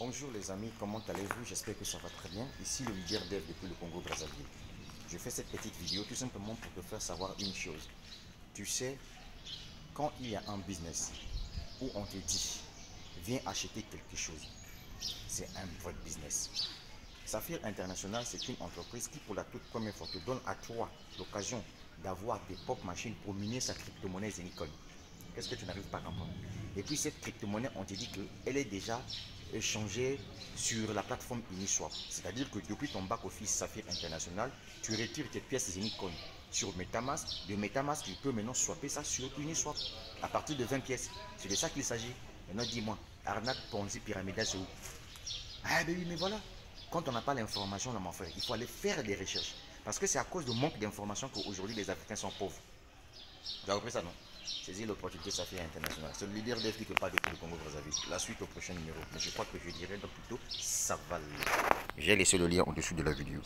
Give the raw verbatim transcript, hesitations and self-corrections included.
Bonjour les amis, comment allez-vous? J'espère que ça va très bien. Ici le leader dev depuis le Congo-Brazzaville. Je fais cette petite vidéo tout simplement pour te faire savoir une chose. Tu sais, quand il y a un business où on te dit viens acheter quelque chose, c'est un vrai business. Safir International, c'est une entreprise qui pour la toute première fois te donne à toi l'occasion d'avoir tes propres machines pour miner sa crypto-monnaie Zenicon. Qu'est-ce que tu n'arrives pas à comprendre? Et puis cette crypto-monnaie, on te dit qu'elle est déjà échangée sur la plateforme Uniswap. C'est-à-dire que depuis ton back-office Safir International, tu retires tes pièces Zenicon sur Metamask. De Metamask, tu peux maintenant swapper ça sur Uniswap à partir de vingt pièces. C'est de ça qu'il s'agit. Maintenant, dis-moi, arnaque, ponzi, pyramidale, c'est où? Ah ben oui, mais voilà. Quand on n'a pas l'information, là, mon frère, il faut aller faire des recherches. Parce que c'est à cause de manque d'informations qu'aujourd'hui les Africains sont pauvres. Tu as compris ça, non? Saisis l'opportunité Safir International. C'est le leader d'F D que parle depuis le Congo-Brazzaville. La suite au prochain numéro. Mais je crois que je dirais donc plutôt ça va. J'ai laissé le lien en dessous de la vidéo.